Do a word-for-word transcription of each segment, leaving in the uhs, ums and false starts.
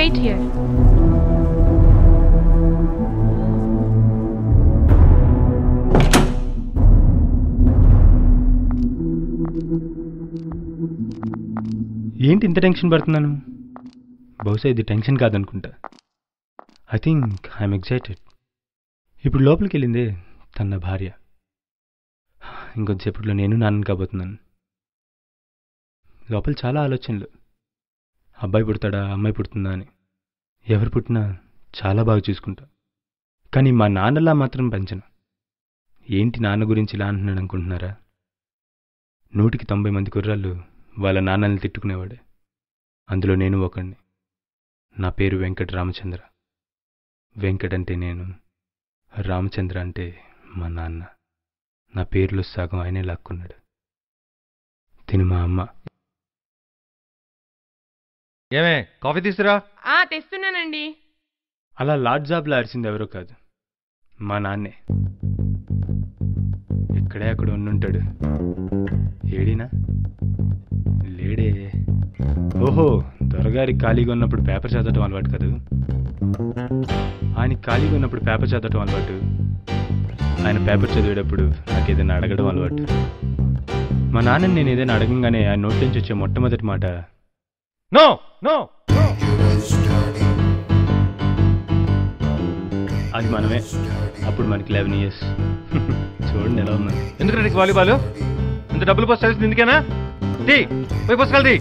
wait here. ఏంటి ఇంత tension పడుతున్నాను? బహుశా ఇది టెన్షన్ కాదనుకుంటా. I think I'm excited. ఇప్పుడు లోపలికి వెళ్ళిందే తన భార్య. ఇంకొంచెప్పట్లో నేను నాన్న కాబోతున్నాను. లోపల చాలా ఆలోచనలు. అబ్బాయి పుడతాడా, అమ్మాయి పుడుతుందా అని. ఎవరు పుట్టినా చాలా బాగా చూసుకుంటా, కానీ మా నాన్నలా మాత్రం పెంచను. ఏంటి నాన్న గురించి ఇలా అంటున్నాడు అనుకుంటున్నారా? నూటికి తొంభై మంది కుర్రాళ్ళు వాళ్ళ నాన్నల్ని తిట్టుకునేవాడే. అందులో నేను ఒకడిని. నా పేరు వెంకట రామచంద్ర. వెంకట అంటే నేను, రామచంద్ర అంటే మా నాన్న. నా పేర్లో సగం ఆయనే లాక్కున్నాడు. తిను మా అమ్మ. ఏమే కాఫీ తీసురా. తెస్తున్నానండి. అలా లాడ్ జాబ్లో అరిచింది ఎవరో కాదు, మా నాన్నే. ఇక్కడే అక్కడ ఉండుంటాడు. ఏడినా లేడే. ఓహో, దొరగారి ఖాళీగా ఉన్నప్పుడు పేపర్ చదవటం అలవాటు కాదు, ఆయన ఖాళీగా ఉన్నప్పుడు పేపర్ చదవటం అలవాటు. ఆయన పేపర్ చదివేటప్పుడు నాకేదైనా అడగడం అలవాటు. మా నాన్నని నేను ఏదైనా అడగంగానే ఆయన నోటి నుంచి వచ్చే మొట్టమొదటి మాట నో నో అది మనమే. అప్పుడు మనకి లెవెన్ ఇయర్స్. చూడండి ఎలా ఉన్నాను. ఎందుకంటే నీకు వాలీబాల్ ఇంత డబ్బులు పోస్ట్ చేసింది ఎందుకేనా? టీ పోయి పోసుకెళ్ళి.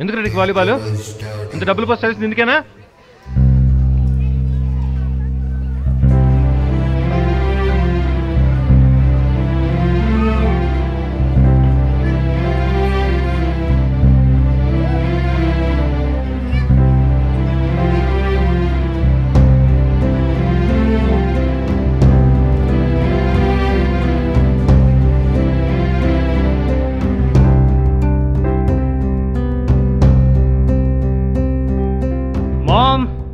ఎందుకంటే నీకు వాలీబాల్ ఇంత డబ్బులు పోస్ట్ చేసింది ఎందుకేనా?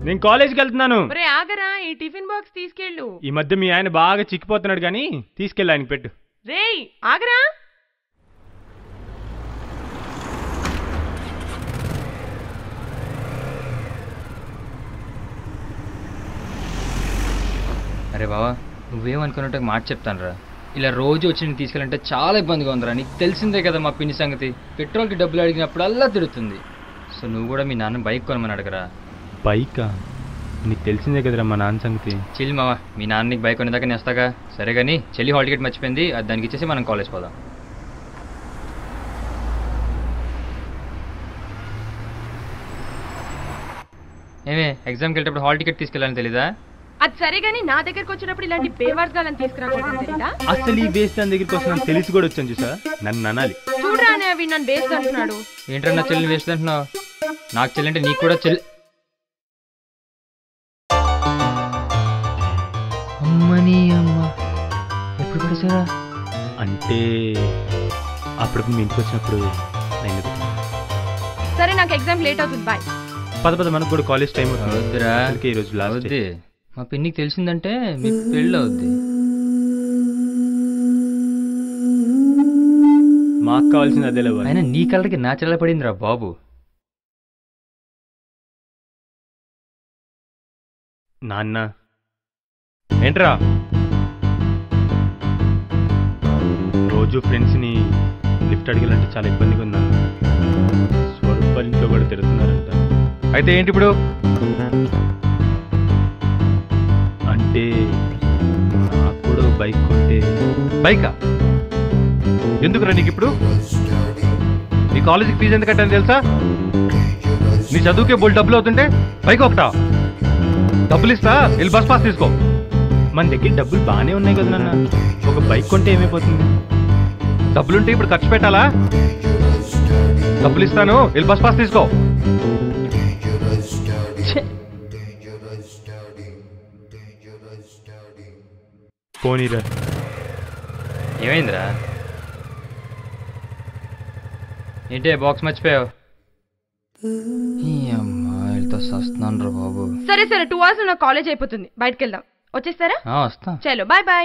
నేను కాలేజ్కి వెళ్తున్నాను. ఆగరా, ఈ టిఫిన్ బాక్స్ తీసుకెళ్ళు. ఈ మధ్య మీ ఆయన బాగా చిక్కిపోతున్నాడు, కానీ తీసుకెళ్ళి ఆయనకి పెట్టు. రే ఆగరా. అరే బావా, నువ్వేమనుకున్నట్టు మాట చెప్తాను రా. ఇలా రోజు వచ్చి నేను తీసుకెళ్ళంటే చాలా ఇబ్బందిగా ఉందిరా. నీకు తెలిసిందే కదా మా పిన్ని సంగతి. పెట్రోల్కి డబ్బులు అడిగినప్పుడు అల్లా తిడుతుంది. సో నువ్వు కూడా మీ నాన్న బైక్ కొనమని అడగరా. బైకా? నీకు తెలిసిందే కదరా మా నాన్న సంగతి. చెల్లి మావా, మీ నాన్నకి బైక్ కొనేదాకా నేను వస్తాగా. సరే కానీ చెల్లి హాల్ టికెట్ మర్చిపోయింది, అది దానికి ఇచ్చేసి మనం కాలేజ్ పోదాం. ఏమే ఎగ్జామ్కి వెళ్ళేటప్పుడు హాల్ టికెట్ తీసుకెళ్ళాలని తెలీదా? అది సరే కానీ నా దగ్గరకు వచ్చినప్పుడు ఇలాంటి బేవార్స్ గాలని తీసుకురాకూడదని తెలీదా? అసలు ఈ బేస్ దాని దగ్గరికి వస్తున్నాను తెలిసి కూడా వచ్చాను. చూసా నన్ను అనాలి. చూడరా అవి నన్ను బేస్ అంటున్నాడు. ఏంటన్నా చెల్లిని బేస్ అంటున్నావు? నాకు చెల్లి అంటే నీకు కూడా చెల్లి. ఎప్పుడు పడేసారా అంటే అప్పుడప్పుడు మీ ఇంటికి వచ్చినప్పుడు. సరే, నాకు ఎగ్జామ్ లేట్ అవుతుంది, బాయ్. పద పద, మనకు కూడా కాలేజ్ టైం అవుతుంది. ఈ రోజు లాస్ట్. మా పిన్నికి తెలిసిందంటే మీకు పెళ్ళి అవుద్ది. మాకు కావాల్సింది అదే లేవు. అయినా నీ కలర్కి నా చెల్ల పడిందిరా బాబు. నాన్న ఏంట్రా రోజు ఫ్రెండ్స్ని లిఫ్ట్ అడిగాలంటే చాలా ఇబ్బందిగా ఉన్నాను. స్వరూపాలింట్లో కూడా తిరుగుతున్నారంట. అయితే ఏంటి ఇప్పుడు అంటే? నాకు కూడా బైక్ కొంటే. బైకా? ఎందుకురా నీకు ఇప్పుడు? నీ కాలేజీకి ఫీజు ఎంత కట్టాను తెలుసా? నీ చదువుకే బోల్ డబ్బులు అవుతుంటే బైక్ ఒకటా? డబ్బులు ఇస్తా, వెళ్ళి బస్ పాస్ తీసుకో. మన దగ్గర డబ్బులు బాగానే ఉన్నాయి కదా నాన్న, ఒక బైక్ కొంటే ఏమైపోతుంది? డబ్బులుంటే ఇప్పుడు ఖర్చు పెట్టాలా? డబ్బులు ఇస్తాను, వెళ్ళి బస్ పాస్ తీసుకో. పోనీరా. ఏమైందిరా? ఏంటే బాక్స్ మర్చిపోయావు? ఈ అమ్మాయి తో సస్తనం రా బాబు. సరే సరే టూ అవర్స్ నా కాలేజ్ అయిపోతుంది, బయటికి వెళ్దాం. వచ్చేస్తారా? ఆ వస్తా. చలో బై బై.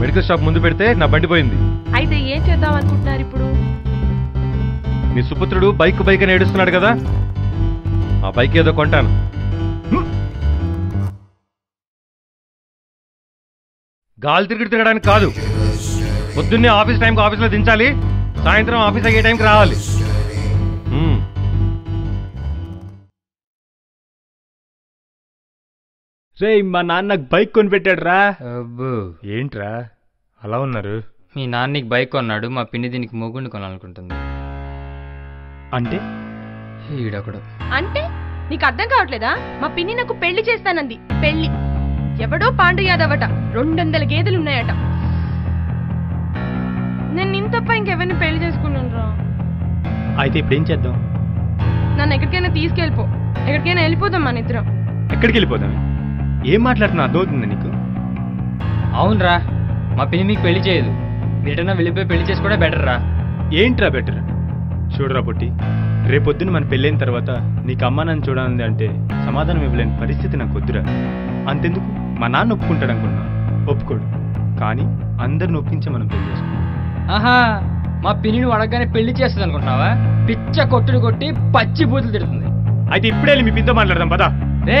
మెడికల్ షాప్ ముందు పెడితే నా బండి పోయింది. అయితే ఏం చేద్దాం అనుకుంటున్నారు ఇప్పుడు? మీ సుపుత్రుడు బైక్ బైక్ అని ఏడుస్తున్నాడు కదా, ఆ బైక్ ఏదో కొంటాను. గాలి తిరిగి తిరగడానికి కాదు, పొద్దున్నే ఆఫీస్ టైంకి ఆఫీస్లో దించాలి, సాయంత్రం ఆఫీస్ అయ్యే టైంకి రావాలి. రే మా నాన్నకు బైక్ కొనిపెట్టాడు రా. ఏంట్రా అలా ఉన్నారు? మీ నాన్నకి బైక్ కొన్నాడు, మా పిన్ని దీనికి మొగుడిని కొనాలనుకుంటుంది. అంటే ఈడొకడు. అంటే నీకు అర్థం కావట్లేదా? మా పిన్ని నాకు పెళ్లి చేస్తానంది. పెళ్లి ఎవడో పాండు యాదవట, రెండు వందల గేదెలు ఉన్నాయట. నేను ఇంత తప్ప ఇంకెవరిని పెళ్లి చేసుకున్నాను రా. అయితే ఇప్పుడు ఏం చేద్దాం? నన్ను ఎక్కడికైనా తీసుకెళ్ళిపో. ఎక్కడికైనా వెళ్ళిపోదాం మన ఇద్దరం. ఎక్కడికి వెళ్ళిపోదాం? ఏం మాట్లాడుతున్నా అర్థవుతుంది నీకు? అవునరా, మా పిన్ని మీకు పెళ్లి చేయదు, మీరేటన్నా వెళ్ళిపోయి పెళ్లి చేసుకోవడం బెటర్ రా. ఏంట్రా బెటర్? చూడరా పొట్టి, రేపొద్దున మన పెళ్ళైన తర్వాత నీకు అమ్మ నన్ను చూడాలంది అంటే సమాధానం ఇవ్వలేని పరిస్థితి నాకు వద్దురా. అంతెందుకు, మా నాన్న ఒప్పుకుంటాడు అనుకున్నా, ఒప్పుకోడు. కానీ అందరిని ఒప్పించే మనం పెళ్లి చేసుకున్నాం. ఆహా, మా పిన్నిని అడగగానే పెళ్లి చేస్తుంది అనుకుంటున్నావా? పిచ్చ కొట్టుడు కొట్టి పచ్చి బూతులు తిడుతుంది. అయితే ఇప్పుడే మీ పిన్నితో మాట్లాడదాం పదా. రే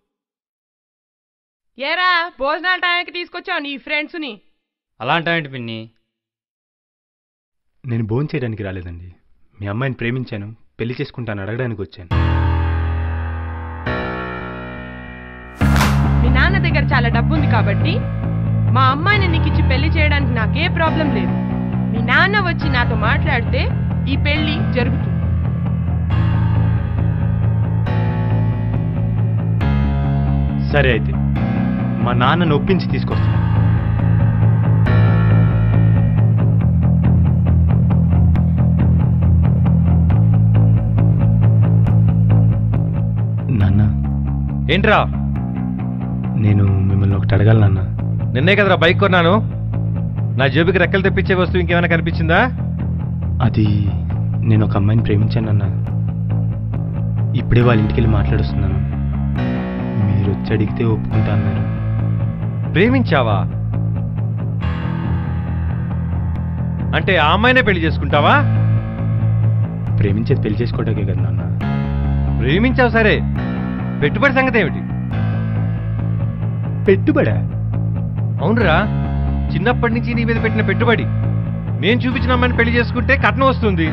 ఏరా భోజనాల టైంకి తీసుకొచ్చావు నీ ఫ్రెండ్స్ని? అలా అంటావేంటి పిన్ని? నేను భోజనం చేయడానికి రాలేదండి, మీ అమ్మాయిని ప్రేమించాను, పెళ్లి చేసుకుంటాను అడగడానికి వచ్చాను. మీ నాన్న దగ్గర చాలా డబ్బు ఉంది కాబట్టి మా అమ్మాయిని నీకు ఇచ్చి పెళ్లి చేయడానికి నాకే ప్రాబ్లం లేదు. మీ నాన్న వచ్చి నాతో మాట్లాడితే ఈ పెళ్లి జరుగుతుంది. సరే అయితే మా నాన్నను ఒప్పించి తీసుకొస్తాను. నాన్న. ఏంట్రా? నేను మిమ్మల్ని ఒకటి అడగాలి నాన్న. నిన్నే కదరా బైక్ కొన్నాను. నా జేబుకి రెక్కలు తెప్పించే వస్తువు ఇంకేమైనా కనిపించిందా? అది నేను ఒక అమ్మాయిని ప్రేమించానన్నా. ఇప్పుడే వాళ్ళ ఇంటికి వెళ్ళి మాట్లాడుస్తున్నాను. మీరు వచ్చి అడిగితే ఒప్పుకుంటా అన్నారు. ప్రేమించావా అంటే ఆ అమ్మాయినే పెళ్లి చేసుకుంటావా? ప్రేమించేది పెళ్లి చేసుకోవటానికే కదా నాన్న. ప్రేమించావు సరే, పెట్టుబడి సంగతి ఏమిటి? పెట్టుబడా? అవునురా, చిన్నప్పటి నుంచి నీ మీద పెట్టిన పెట్టుబడి. నేను చూపించిన అమ్మాయిని పెళ్లి చేసుకుంటే కట్నం వస్తుంది,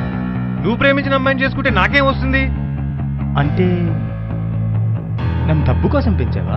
నువ్వు ప్రేమించిన అమ్మాయిని చేసుకుంటే నాకేం వస్తుంది? అంటే నన్ను డబ్బు కోసం పెంచావా?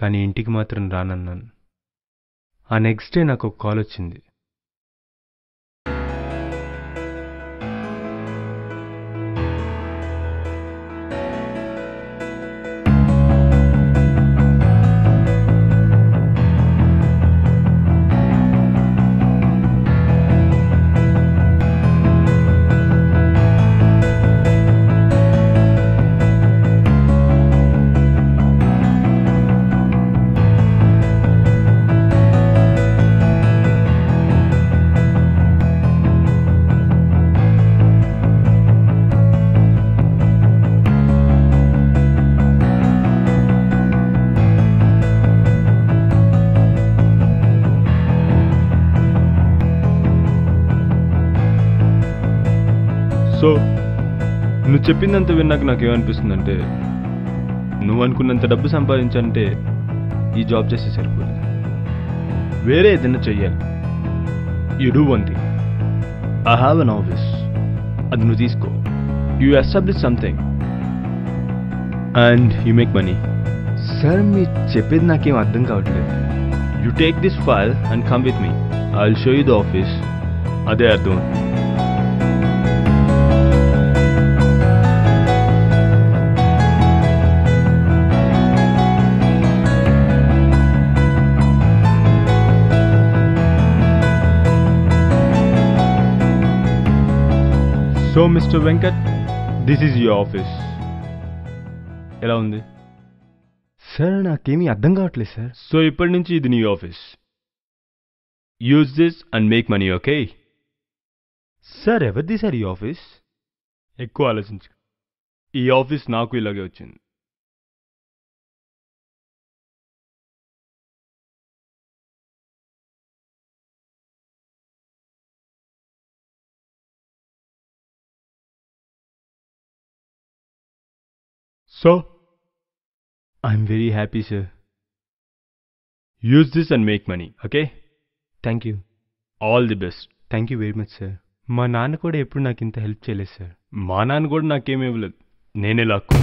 కానీ ఇంటికి మాత్రం రానన్నాను. ఆ నెక్స్ట్ డే నాకు ఒక కాల్ వచ్చింది. సో నువ్వు చెప్పిందంత విన్నాక నాకేమనిపిస్తుందంటే, నువ్వు అనుకున్నంత డబ్బు సంపాదించంటే ఈ జాబ్ చేస్తే సరిపోదు, వేరే ఏదైనా చెయ్యాలి. You do one thing, I have an office, అది నువ్వు తీసుకో. You establish something and you make money. Sir మీరు చెప్పేది నాకేం అర్థం కావట్లేదు. You take this file and come with me, I will show you the office. అదే అర్థం. So mister Venkat, this is your office. ఎలా ఉంది? సార్ నాకేమీ అర్థం కావట్లేదు సార్. సో ఇప్పటి నుంచి ఇది నీ office, use this and make money. Okay sir. ఎవరిది సార్ ఈ ఆఫీస్? ఎక్కువ ఆలోచించు, ఈ ఆఫీస్ నాకు ఇలాగే వచ్చింది. So, I'm very happy, sir. Use this and make money, okay? Thank you. All the best. Thank you very much, sir. మా నాన్న కూడా ఎప్పుడు నాకు ఇంత హెల్ప్ చేయలేదు సార్. మా నాన్న కూడా నాకేమీ ఇవ్వలేదు, నేనే లాక్కు.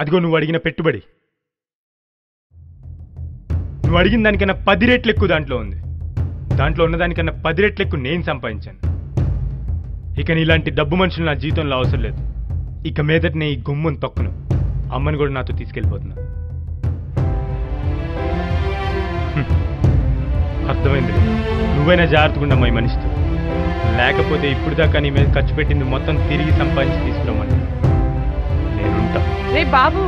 అదిగో నువ్వు అడిగిన పెట్టుబడి. నువ్వు అడిగిన దానికన్నా పది రెట్లు ఎక్కువ దాంట్లో ఉంది. దాంట్లో ఉన్నదానికన్నా పది రెట్లు ఎక్కువ నేను సంపాదించాను. ఇక నీలాంటి డబ్బు మనుషులు నా జీవితంలో అవసరం లేదు. ఇక మీదట నేను ఈ గుమ్మను తొక్కను. అమ్మని కూడా నాతో తీసుకెళ్ళిపోతున్నా. అర్థమైంది. నువ్వైనా జాగ్రత్తగా మా మనిషితో, లేకపోతే ఇప్పుడు దాకా నీ మీద ఖర్చు పెట్టింది మొత్తం తిరిగి సంపాదించి తీసుకురామని. నేనుంటా బాబు.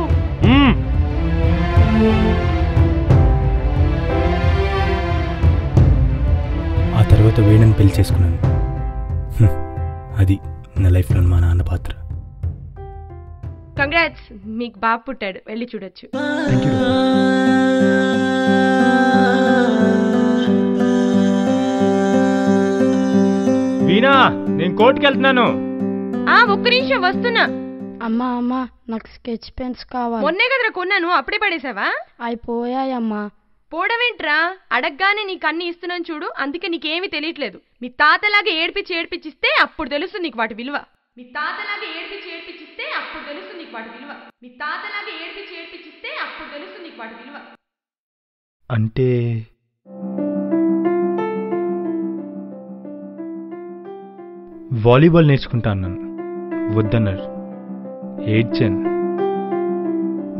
ఆ తర్వాత వేణుని పెళ్లి చేసుకున్నాను. అది నా లైఫ్లో మా నాన్న పాత్ర. కంగ్రాట్స్, మీకు బాబు పుట్టాడు, వెళ్ళి చూడొచ్చు. వీణా, నేను కోర్టుకి వెళ్తున్నాను. ఒక్క నిమిషం వస్తున్నా. అమ్మా అమ్మా, నాకు స్కెచ్ పెన్స్ కావాలి. మొన్నే కదరా కొన్నాను, అప్పుడే పడేసావా? అయిపోయాయమ్మా. పోడవేంట్రా, అడగగానే నీకు అన్ని ఇస్తున్నాను చూడు, అందుకే నీకేమీ తెలియట్లేదు. మీ తాతలాగా ఏడ్పించి ఏడ్పించిస్తే అప్పుడు తెలుస్తుంది నీకు వాటి విలువ. మీ తాతలాగా ఏడ్పించి ఏడ్పించిస్తే అప్పుడు తెలుస్తుంది నీకు వాటి విలువ. మీ తాతలాగా ఏడ్పించి ఏడ్పించిస్తే అప్పుడు తెలుస్తుంది నీకు వాటి విలువ. అంటే వాలీబాల్ నేర్చుకుంటా అన్నాను, వద్దన్నారు. ఏడ్చాను.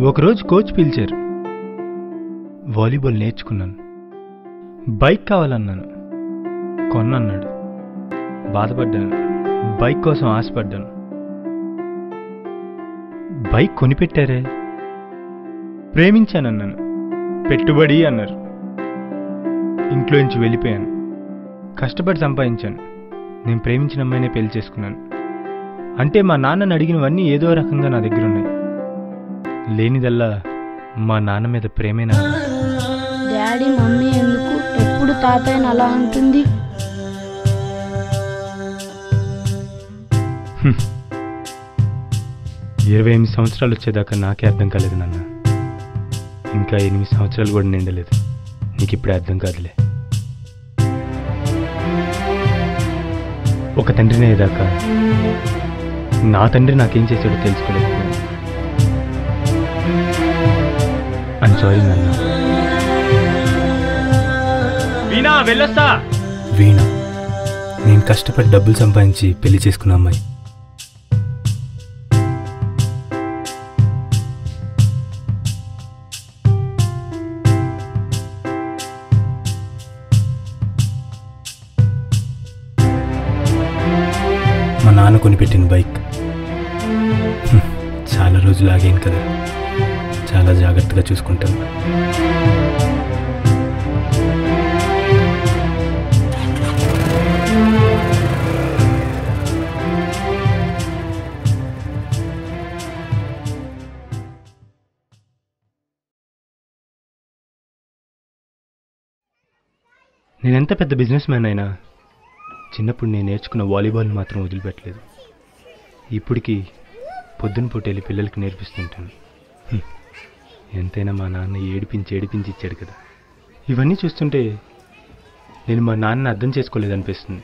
ఒకరోజు కోచ్ పిలిచారు, వాలీబాల్ నేర్చుకున్నాను. బైక్ కావాలన్నాను, కొన్నాడు. బాధపడ్డాను, బైక్ కోసం ఆశపడ్డాను. బైక్ కొనిపెట్టారే. ప్రేమించానన్నాను, పెట్టుబడి అన్నారు. ఇంట్లో నుంచి వెళ్ళిపోయాను. కష్టపడి సంపాదించాను. నేను ప్రేమించిన అమ్మాయినే పెళ్లి చేసుకున్నాను. అంటే మా నాన్నని అడిగినవన్నీ ఏదో రకంగా నా దగ్గర ఉన్నాయి. లేనిదల్లా మా నాన్న మీద ప్రేమేనా? డాడీ మమ్మీ ఎందుకు ఎప్పుడు తాతయ్యని అలా అంటుంది? ఇరవై ఎనిమిది సంవత్సరాలు వచ్చేదాకా నాకే అర్థం కాలేదు నాన్న. ఇంకా ఎనిమిది సంవత్సరాలు కూడా నిండలేదు. నీకు ఇప్పుడే అర్థం కాదులే. ఒక తండ్రిని అయ్యేదాకా నా తండ్రి నాకేం చేశాడో తెలుసుకోలేకపోయాను. ఐమ్ సారీ నాన్న. వీణా, వెళ్ళొస్తా. వీణా, నేను కష్టపడి డబ్బులు సంపాదించి పెళ్లి చేసుకున్న అమ్మాయి. మా నాన్న కొనిపెట్టిన బైక్. చాలా రోజులు ఆగాను కదా, చాలా జాగ్రత్తగా చూసుకుంటాను. నేనెంత పెద్ద బిజినెస్ మ్యాన్ అయినా చిన్నప్పుడు నేను నేర్చుకున్న వాలీబాల్ని మాత్రం వదిలిపెట్టలేదు. ఇప్పటికీ పొద్దున పూట వెళ్ళి పిల్లలకి నేర్పిస్తుంటాను. ఎంతైనా మా నాన్న ఏడిపించి ఏడిపించి ఇచ్చాడు కదా. ఇవన్నీ చూస్తుంటే నేను మా నాన్నని అర్థం చేసుకోలేదనిపిస్తుంది.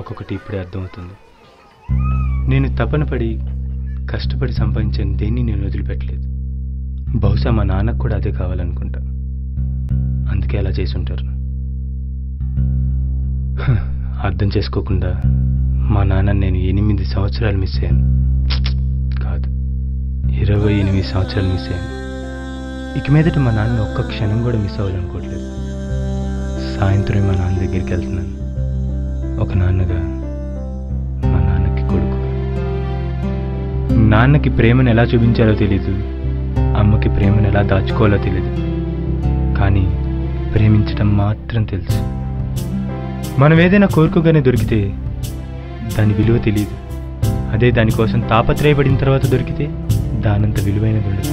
ఒక్కొక్కటి ఇప్పుడే అర్థమవుతుంది. నేను తపన పడి కష్టపడి సంపాదించిన దేన్ని నేను వదిలిపెట్టలేదు. బహుశా మా నాన్నకు కూడా అదే కావాలనుకుంటా, అందుకే అలా చేసి ఉంటారు. అర్థం చేసుకోకుండా మా నాన్న నేను ఎనిమిది సంవత్సరాలు మిస్ అయ్యాను. కాదు, ఇరవై ఎనిమిది సంవత్సరాలు మిస్ అయ్యాను. ఇక మీదట మా నాన్న ఒక్క క్షణం కూడా మిస్ అవ్వాలనుకోవట్లేదు. సాయంత్రం మా నాన్న దగ్గరికి వెళ్తున్నాను. ఒక నాన్నగా మా నాన్నకి కొడుకు. నాన్నకి ప్రేమను ఎలా చూపించాలో తెలీదు, అమ్మకి ప్రేమను ఎలా దాచుకోవాలో తెలీదు, కానీ ప్రేమించడం మాత్రం తెలుసు. మనం ఏదైనా కోరుకోగానే దొరికితే దాని విలువ తెలియదు. అదే దానికోసం తాపత్రయపడిన తర్వాత దొరికితే దానంత విలువైనది ఉండదు.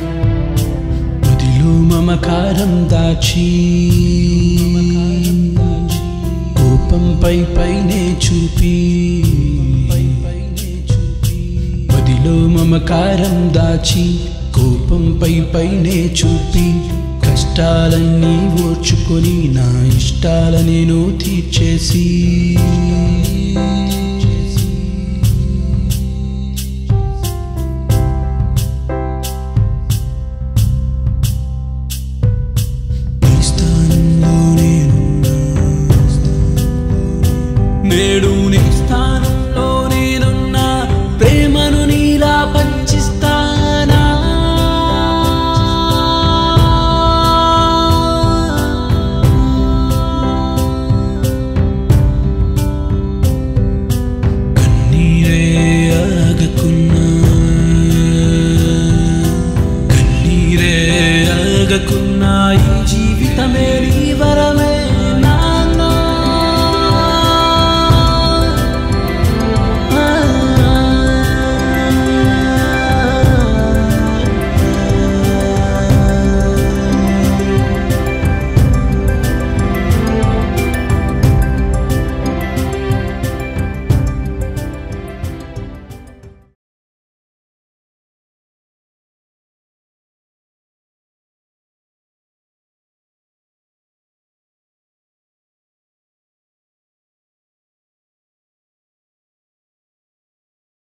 మదిలో మమకారం దాచి కోపంపై పైనే చూపి, మదిలో మమకారం దాచి కోపంపై పైనే చూపి, కష్టాలన్నీ ఓర్చుకొని నా ఇష్టాల నేను తీర్చేసి, జగకున్న ఈ జీవితమే నీ వరమే.